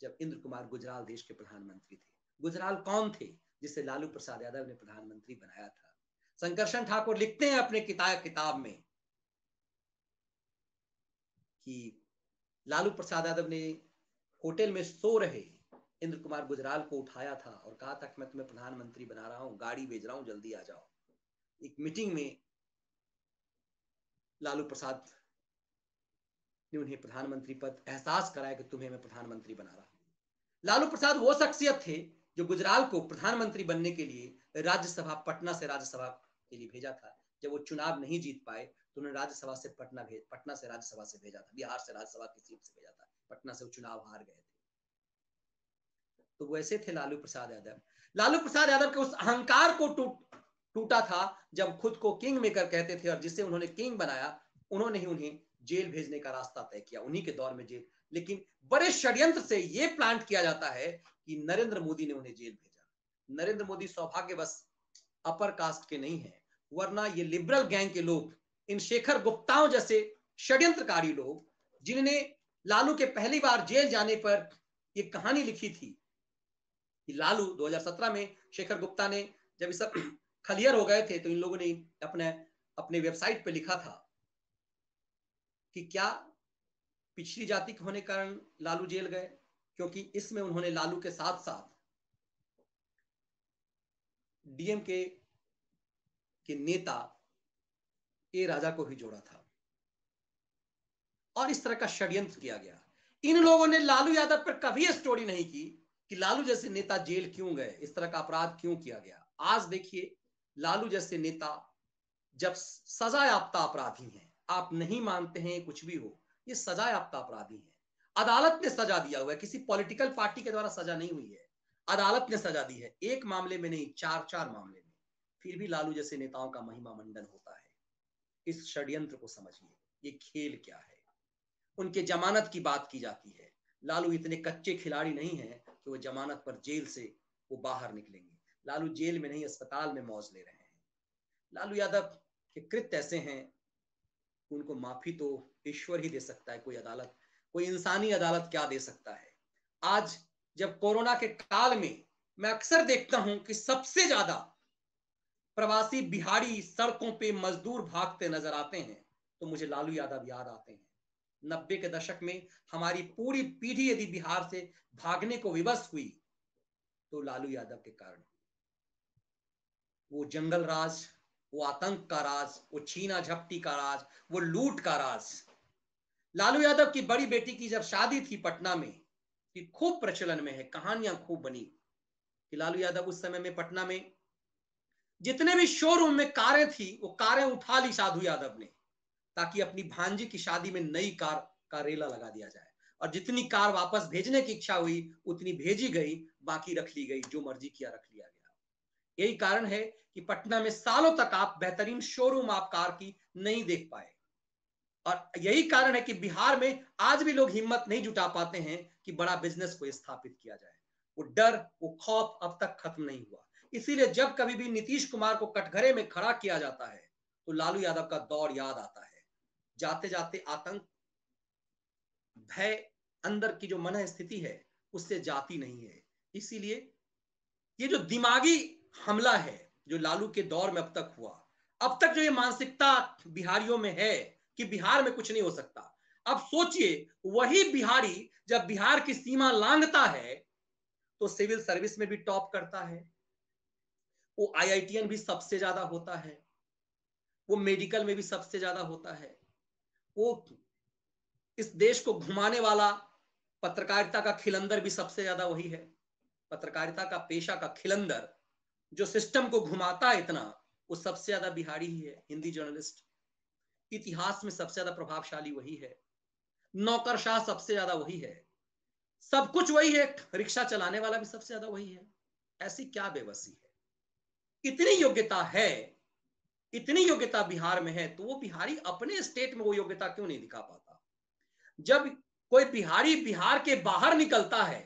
जब इंद्र कुमार गुजराल देश के प्रधानमंत्री थे। गुजराल कौन थे जिसे लालू प्रसाद यादव ने प्रधानमंत्री बनाया था? शंकरशन ठाकुर लिखते हैं अपने किताब किताब में कि लालू प्रसाद यादव ने होटल में सो रहे इंद्र कुमार गुजराल को उठाया था और कहा था कि मैं तुम्हें प्रधानमंत्री बना रहा हूं, गाड़ी भेज रहा हूं, जल्दी आ जाओ। एक मीटिंग में लालू प्रसाद ने उन्हें प्रधानमंत्री पद एहसास कराया कि तुम्हें मैं प्रधानमंत्री बना रहा हूं। लालू प्रसाद वो शख्सियत थे जो गुजराल को प्रधानमंत्री बनने के लिए राज्यसभा, पटना से राज्यसभा के लिए भेजा था। जब वो चुनाव नहीं जीत पाए तो उन्हें राज्यसभा से पटना भेज पटना से राज्यसभा से भेजा था, बिहार से राज्यसभा की सीट से भेजा था। पटना से वो चुनाव हार गए थे। तो वैसे थे लालू प्रसाद यादव। लालू प्रसाद यादव के उस अहंकार को टूट टूटा था जब खुद को किंग मेकर कहते थे, और जिससे उन्होंने किंग बनाया, उन्होंने ही उन्हें जेल भेजने का रास्ता तय किया। उन्हीं के दौर में जेल, लेकिन बड़े षड्यंत्र से यह प्लांट किया जाता है कि नरेंद्र मोदी ने उन्हें जेल भेजा। नरेंद्र मोदी सौभाग्यवश अपर कास्ट के नहीं है, वरना ये लिबरल गैंग के लोग, इन शेखर गुप्ताओं जैसे षड्यंत्रकारी लोग, जिन्होंने लालू के पहली बार जेल जाने पर यह कहानी लिखी थी कि लालू दो हज़ार सत्रह में, शेखर गुप्ता ने जब ये सब क्लियर हो गए थे तो इन लोगों ने अपने अपने वेबसाइट पे लिखा था कि क्या पिछड़ी जाति के होने के कारण लालू जेल गए, क्योंकि इसमें उन्होंने लालू के साथ साथ डीएम के के नेता ए राजा को भी जोड़ा था। और इस तरह का षड्यंत्र किया गया। इन लोगों ने लालू यादव पर कभी स्टोरी नहीं की कि लालू जैसे नेता जेल क्यों गए, इस तरह का अपराध क्यों किया गया। आज देखिए, लालू जैसे नेता जब सजा याफ्ता अपराधी हैं, आप नहीं मानते हैं कुछ भी हो, ये सजा याफ्ता अपराधी हैं। अदालत ने सजा दिया हुआ है, किसी पॉलिटिकल पार्टी के द्वारा सजा नहीं हुई है, अदालत ने सजा दी है। एक मामले में नहीं, चार चार मामले में। फिर भी लालू जैसे नेताओं का महिमा मंडन होता है। इस षड्यंत्र को समझिए, ये खेल क्या है। उनके जमानत की बात की जाती है। लालू इतने कच्चे खिलाड़ी नहीं है कि वो जमानत पर जेल से वो बाहर निकलेंगे। लालू जेल में नहीं, अस्पताल में मौज ले रहे हैं। लालू यादव के कृत्य ऐसे हैं, उनको माफी तो ईश्वर ही दे सकता है, कोई अदालत, कोई इंसानी अदालत क्या दे सकता है। आज जब कोरोना के काल में मैं अक्सर देखता हूं कि सबसे ज्यादा प्रवासी बिहारी सड़कों पे मजदूर भागते नजर आते हैं, तो मुझे लालू यादव याद आते हैं। नब्बे के दशक में हमारी पूरी पीढ़ी यदि बिहार से भागने को विवश हुई तो लालू यादव के कारण। वो जंगल राज, वो आतंक का राज, वो छीना झपटी का राज, वो लूट का राज। लालू यादव की बड़ी बेटी की जब शादी थी पटना में, कि खूब प्रचलन में है, कहानियां खूब बनी कि लालू यादव उस समय में पटना में जितने भी शोरूम में कारें थी वो कारें उठा ली साधु यादव ने, ताकि अपनी भांजी की शादी में नई कार का रेला लगा दिया जाए। और जितनी कार वापस भेजने की इच्छा हुई उतनी भेजी गई, बाकी रख ली गई, जो मर्जी किया रख लिया गया। यही कारण है कि पटना में सालों तक आप बेहतरीन शोरूम आप कार की नहीं देख पाए। और यही कारण है कि बिहार में आज भी लोग हिम्मत नहीं जुटा पाते हैं कि बड़ा बिजनेस को स्थापित किया जाए। वो डर, वो खौफ अब तक खत्म नहीं हुआ। इसीलिए जब कभी भी नीतीश कुमार को कटघरे में खड़ा किया जाता है तो लालू यादव का दौर याद आता है। जाते जाते आतंक, भय, अंदर की जो मन स्थिति है उससे जाती नहीं है। इसीलिए ये जो दिमागी हमला है जो लालू के दौर में अब तक हुआ, अब तक जो ये मानसिकता बिहारियों में है कि बिहार में कुछ नहीं हो सकता। अब सोचिए, वही बिहारी जब बिहार की सीमा लांघता है तो सिविल सर्विस में भी टॉप करता है, वो आईआईटीएन भी सबसे ज्यादा होता है, वो मेडिकल में भी सबसे ज्यादा होता है, वो इस देश को घुमाने वाला पत्रकारिता का खिलंदर भी सबसे ज्यादा वही है। पत्रकारिता का पेशा का खिलंदर जो सिस्टम को घुमाता है इतना, वो सबसे ज्यादा बिहारी ही है। हिंदी जर्नलिस्ट इतिहास में सबसे ज्यादा प्रभावशाली वही है। नौकरशाह सबसे ज्यादा वही है। सब कुछ वही है। रिक्शा चलाने वाला भी सबसे ज्यादा वही है। ऐसी क्या बेबसी है? इतनी योग्यता है, इतनी योग्यता बिहार में है, तो वो बिहारी अपने स्टेट में वो योग्यता क्यों नहीं दिखा पाता? जब कोई बिहारी बिहार के बाहर निकलता है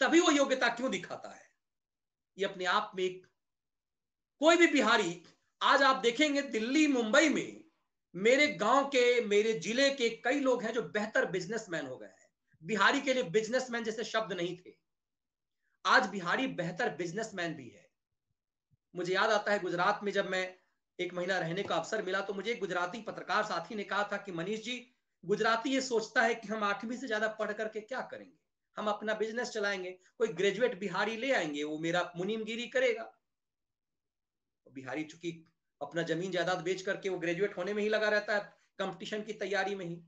तभी वो योग्यता क्यों दिखाता है? ये अपने आप में एक, कोई भी बिहारी आज आप देखेंगे दिल्ली मुंबई में, मेरे गांव के, मेरे जिले के कई लोग हैं जो बेहतर बिजनेसमैन हो गए हैं। बिहारी के लिए बिजनेसमैन जैसे शब्द नहीं थे, आज बिहारी बेहतर बिजनेसमैन भी है। मुझे याद आता है गुजरात में जब मैं एक महीना रहने का अवसर मिला तो मुझे एक गुजराती पत्रकार साथी ने कहा था कि मनीष जी, गुजराती ये सोचता है कि हम आठवीं से ज्यादा पढ़ करके क्या करेंगे, हम अपना बिजनेस चलाएंगे, कोई ग्रेजुएट बिहारी ले आएंगे, वो मेरा मुनीमगिरी करेगा। बिहारी चूंकि अपना जमीन जायदाद बेच करके वो ग्रेजुएट होने में ही लगा रहता है, कंपटीशन की तैयारी में ही।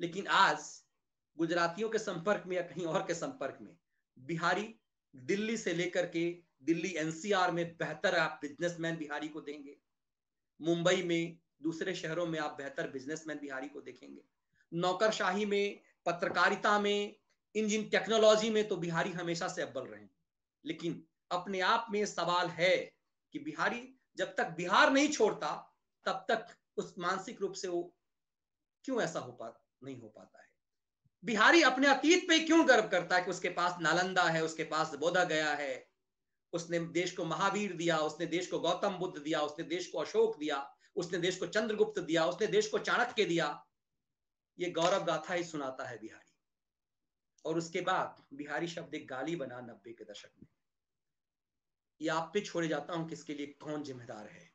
लेकिन आज गुजरातियों के संपर्क में या कहीं और के संपर्क में बिहारी दिल्ली से लेकर के दिल्ली एनसीआर में बेहतर आप बिजनेसमैन बिहारी को देंगे, मुंबई में, दूसरे शहरों में आप बेहतर बिजनेसमैन बिहारी को देखेंगे। नौकरशाही में, पत्रकारिता में, इंजीनियरिंग टेक्नोलॉजी में तो बिहारी हमेशा से अव्वल रहे हैं। लेकिन अपने आप में सवाल है कि बिहारी जब तक बिहार नहीं छोड़ता तब तक उस मानसिक रूप से वो क्यों ऐसा हो पा नहीं हो पाता है। बिहारी अपने अतीत पे क्यों गर्व करता है कि उसके पास नालंदा है, उसके पास बोधा गया है, उसने देश को महावीर दिया, उसने देश को गौतम बुद्ध दिया, उसने देश को अशोक दिया, उसने देश को चंद्रगुप्त दिया, उसने देश को चाणक्य दिया। ये गौरव गाथा ही सुनाता है बिहारी। और उसके बाद बिहारी शब्द एक गाली बना नब्बे के दशक में। ये आप पे छोड़े जाता हूं कि इसके लिए कौन जिम्मेदार है।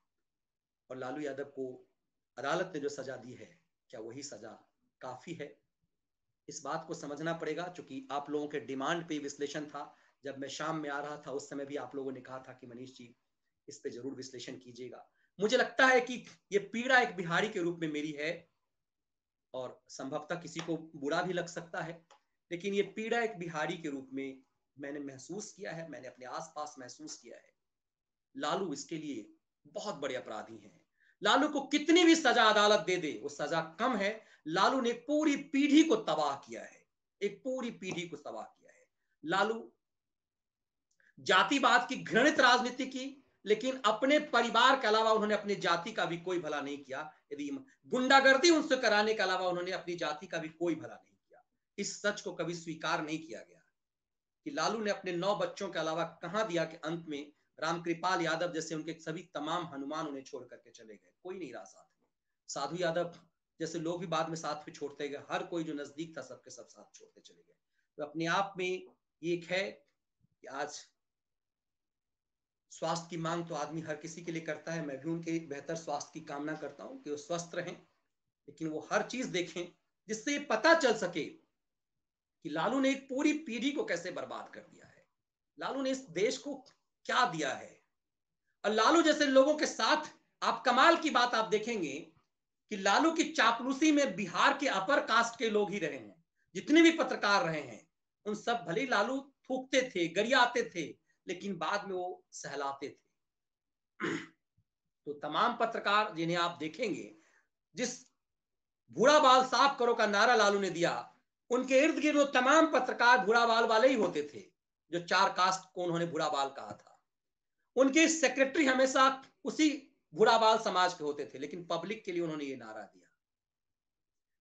और लालू यादव को अदालत ने जो सजा दी है, क्या वही सजा काफी है? इस बात को समझना पड़ेगा। चूंकि आप लोगों के डिमांड पे विश्लेषण था, जब मैं शाम में आ रहा था उस समय भी आप लोगों ने कहा था कि मनीष जी इस पे जरूर विश्लेषण कीजिएगा। मुझे लगता है कि ये पीड़ा एक बिहारी के रूप में मेरी है, और संभवतः किसी को बुरा भी लग सकता है, लेकिन ये पीड़ा एक बिहारी के रूप में मैंने महसूस किया है, मैंने अपने आसपास महसूस किया है। लालू इसके लिए बहुत बड़े अपराधी हैं। लालू को कितनी भी सजा अदालत दे दे वो सजा कम है। लालू ने पूरी पीढ़ी को तबाह किया है, एक पूरी पीढ़ी को तबाह किया है। लालू जातिवाद की घृणित राजनीति की, लेकिन अपने परिवार के अलावा उन्होंने अपनी जाति का भी कोई भला नहीं किया। यदि गुंडागर्दी उनसे कराने के अलावा उन्होंने अपनी जाति का भी कोई भला नहीं किया। इस सच को कभी स्वीकार नहीं किया गया कि लालू ने अपने नौ बच्चों के अलावा कहां दिया कि अंत में रामकृपाल यादव जैसे उनके सभी तमाम हनुमान उन्हें छोड़ करके चले गए, कोई नहीं रहा साथ में। साधु यादव जैसे लोग भी बाद में साथ में छोड़ते गए, हर कोई जो नजदीक था सबके सब साथ छोड़ते चले गए। तो अपने आप में ये एक है कि आज स्वास्थ्य की मांग तो आदमी हर किसी के लिए करता है, मैं भी उनके बेहतर स्वास्थ्य की कामना करता हूँ कि वो स्वस्थ रहें, लेकिन वो हर चीज देखें जिससे पता चल सके कि लालू ने एक पूरी पीढ़ी को कैसे बर्बाद कर दिया है, लालू ने इस देश को क्या दिया है। और लालू जैसे लोगों के साथ आप कमाल की बात आप देखेंगे कि लालू की चापलूसी में बिहार के अपर कास्ट के लोग ही रहे हैं, जितने भी पत्रकार रहे हैं उन सब, भले लालू थूकते थे, गरियाते थे, लेकिन बाद में वो सहलाते थे। तो तमाम पत्रकार जिन्हें आप देखेंगे, जिस भूरा बाल साफ करो का नारा लालू ने दिया, उनके इर्द गिर्द वो तमाम पत्रकार भूरा बाल वाले ही होते थे, जो चार कास्ट को उन्होंने भूरा बाल कहा था। उनके सेक्रेटरी हमेशा उसी भूरा बाल समाज के होते थे, लेकिन पब्लिक के लिए उन्होंने ये नारा दिया।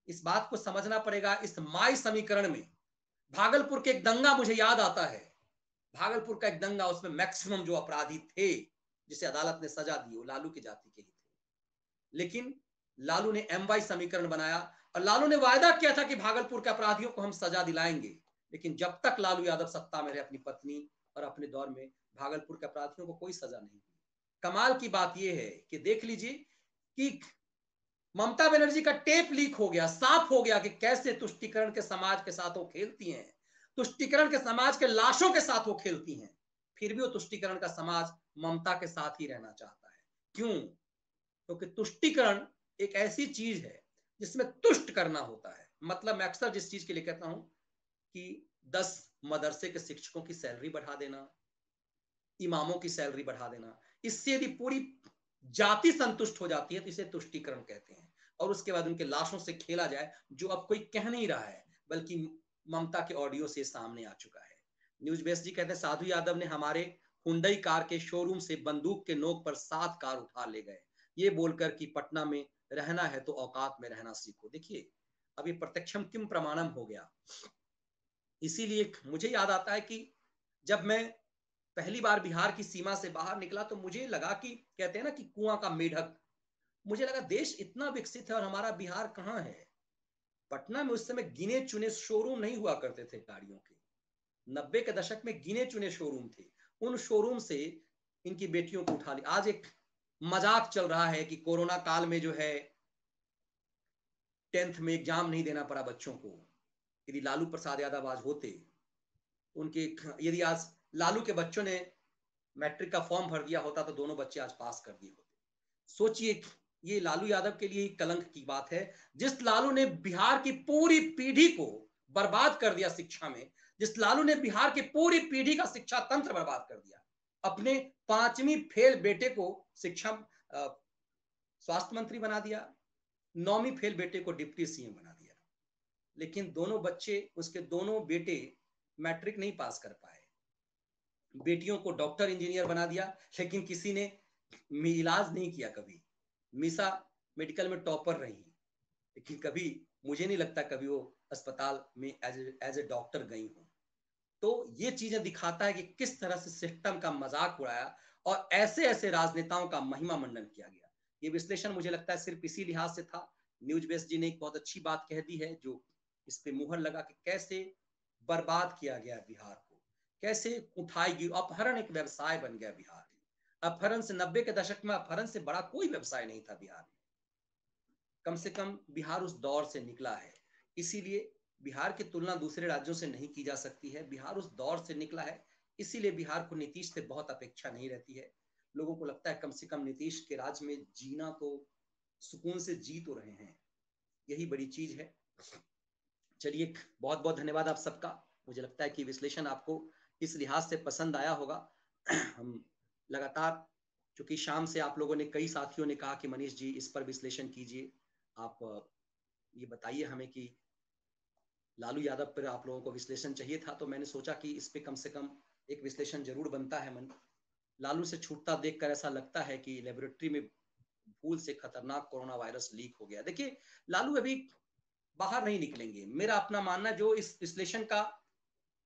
इस बात को समझना पड़ेगा। इस माई समीकरण में भागलपुर के एक दंगा मुझे याद आता है, भागलपुर का एक दंगा, उसमें मैक्सिमम जो अपराधी थे जिसे अदालत ने सजा दी वो लालू की जाति के ही थे, लेकिन लालू ने एम वाई समीकरण बनाया और लालू ने वायदा किया था कि भागलपुर के अपराधियों को हम सजा दिलाएंगे, लेकिन जब तक लालू यादव सत्ता में रहे, अपनी पत्नी और अपने दौर में भागलपुर के अपराधियों को कोई सजा नहीं दी। कमाल की बात यह है कि देख लीजिए कि ममता बनर्जी का टेप लीक हो गया, साफ हो गया कि कैसे तुष्टीकरण के समाज के साथ वो खेलती हैं, तुष्टीकरण के समाज के लाशों के साथ वो खेलती हैं, फिर भी वो तुष्टीकरण का समाज ममता के साथ ही रहना चाहता है। क्यों? क्योंकि तुष्टीकरण एक ऐसी चीज है जिसमें तुष्ट करना होता है। मतलब मैं अक्सर जिस चीज के लिए कहता हूं कि दस मदरसे के शिक्षकों की सैलरी बढ़ा देना, इमामों की सैलरी बढ़ा देना, इससे यदि पूरी जाति संतुष्ट हो जाती है तो इसे तुष्टीकरण कहते हैं। और उसके बाद उनके लाशों से खेला जाए, जो अब कोई कह नहीं रहा है, बल्कि ममता के ऑडियो से सामने आ चुका है। न्यूज बेस जी कहते हैं, साधु यादव ने हमारे हुंडई कार के शोरूम से बंदूक के नोक पर सात कार उठा ले गए, ये बोलकर कि पटना में रहना है तो औकात में रहना सीखो। देखिए, अभी प्रत्यक्षम किम प्रमाणम हो गया। इसीलिए मुझे याद आता है कि जब मैं पहली बार बिहार की सीमा से बाहर निकला तो मुझे लगा कि, कहते हैं ना कि कुआं का मेढक, मुझे लगा देश इतना विकसित है और हमारा बिहार कहाँ है। पटना में उस समय गिने चुने शोरूम नहीं हुआ करते थे गाड़ियों के, नब्बे के दशक में गिने चुने शोरूम थे, उन शोरूम से इनकी बेटियों को उठा लिया। आज एक मजाक चल रहा है कि कोरोना काल में जो है टेंथ में एग्जाम नहीं देना पड़ा बच्चों को। यदि लालू प्रसाद यादव आज होते, उनके यदि आज लालू के बच्चों ने मैट्रिक का फॉर्म भर दिया होता तो दोनों बच्चे आज पास कर दिए होते। सोचिए, ये लालू यादव के लिए कलंक की बात है। जिस लालू ने बिहार की पूरी पीढ़ी को बर्बाद कर दिया शिक्षा में, जिस लालू ने बिहार की पूरी पीढ़ी का शिक्षा तंत्र बर्बाद कर दिया, अपने पांचवीं फेल बेटे को शिक्षा स्वास्थ्य मंत्री बना दिया, नौवीं फेल बेटे को डिप्टी सीएम बना दिया, लेकिन दोनों बच्चे, उसके दोनों बेटे मैट्रिक नहीं पास कर पाए। बेटियों को डॉक्टर इंजीनियर बना दिया, लेकिन किसी ने इलाज नहीं किया कभी। मीसा मेडिकल में टॉपर रही, लेकिन कभी मुझे नहीं लगता कभी वो अस्पताल में एज ए डॉक्टर गई हो। तो ये चीजें दिखाता है कि किस तरह से सिस्टम का मजाक उड़ाया और ऐसे ऐसे राजनेताओं का महिमा मंडन किया गया। ये विश्लेषण मुझे लगता है सिर्फ इसी लिहाज से था। न्यूज बेस जी ने एक बहुत अच्छी बात कह दी है, जो इस पे मुहर लगा कि कैसे बर्बाद किया गया बिहार को, कैसे उठाएगी। अपहरण एक व्यवसाय बन गया बिहार में। अपहरण से, नब्बे के दशक में अपहरण से बड़ा कोई व्यवसाय नहीं था बिहार में। कम से कम बिहार उस दौर से निकला है, इसीलिए बिहार की तुलना दूसरे राज्यों से नहीं की जा सकती है। बिहार उस दौर से निकला है, इसीलिए बिहार को नीतीश से बहुत अपेक्षा नहीं रहती है। लोगों को लगता है कम से कम नीतीश के राज में जीना तो सुकून से जी तो रहे हैं, यही बड़ी चीज है। चलिए, बहुत बहुत धन्यवाद आप सबका। मुझे लगता है कि विश्लेषण आपको इस लिहाज से पसंद आया होगा। हम लगातार, चूंकि शाम से आप लोगों ने, कई साथियों ने कहा कि मनीष जी इस पर विश्लेषण कीजिए, आप ये बताइए हमें कि लालू यादव पर आप लोगों को विश्लेषण चाहिए था, तो मैंने सोचा कि इस पे कम से कम एक विश्लेषण जरूर बनता है। मन लालू से छूटता देखकर ऐसा लगता है कि लेबोरेटरी में भूल से खतरनाक कोरोना वायरस लीक हो गया। देखिए, लालू अभी बाहर नहीं निकलेंगे, मेरा अपना मानना, जो इस विश्लेषण का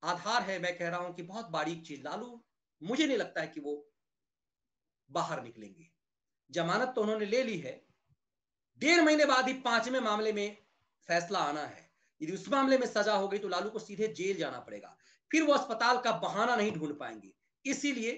आधार है। मैं कह रहा हूं कि बहुत बारीक चीज, लालू मुझे नहीं लगता है कि वो बाहर निकलेंगे। जमानत तो उन्होंने ले ली है, डेढ़ महीने बाद ही पांचवें मामले में फैसला आना है। यदि उस मामले में सजा हो गई तो लालू को सीधे जेल जाना पड़ेगा, फिर वो अस्पताल का बहाना नहीं ढूंढ पाएंगे। इसीलिए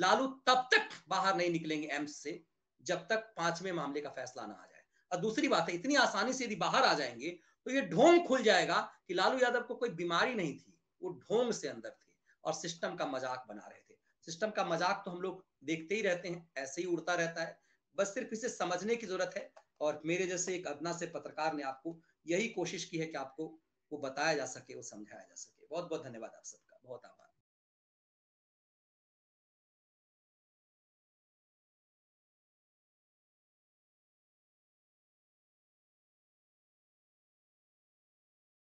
लालू तब तक बाहर नहीं निकलेंगे एम्स से जब तक पांचवें मामले का फैसला ना आ जाए। और दूसरी बात है, इतनी आसानी से यदि बाहर आ जाएंगे तो ये ढोंग खुल जाएगा कि लालू यादव को कोई बीमारी नहीं थी, वो ढोंग से अंदर थे और सिस्टम का मजाक बना रहे थे। सिस्टम का मजाक तो हम लोग देखते ही रहते हैं, ऐसे ही उड़ता रहता है, बस सिर्फ इसे समझने की जरूरत है। और मेरे जैसे एक अदना से पत्रकार ने आपको यही कोशिश की है कि आपको वो बताया जा सके, वो समझाया जा सके। बहुत बहुत धन्यवाद आप सबका, बहुत आभार।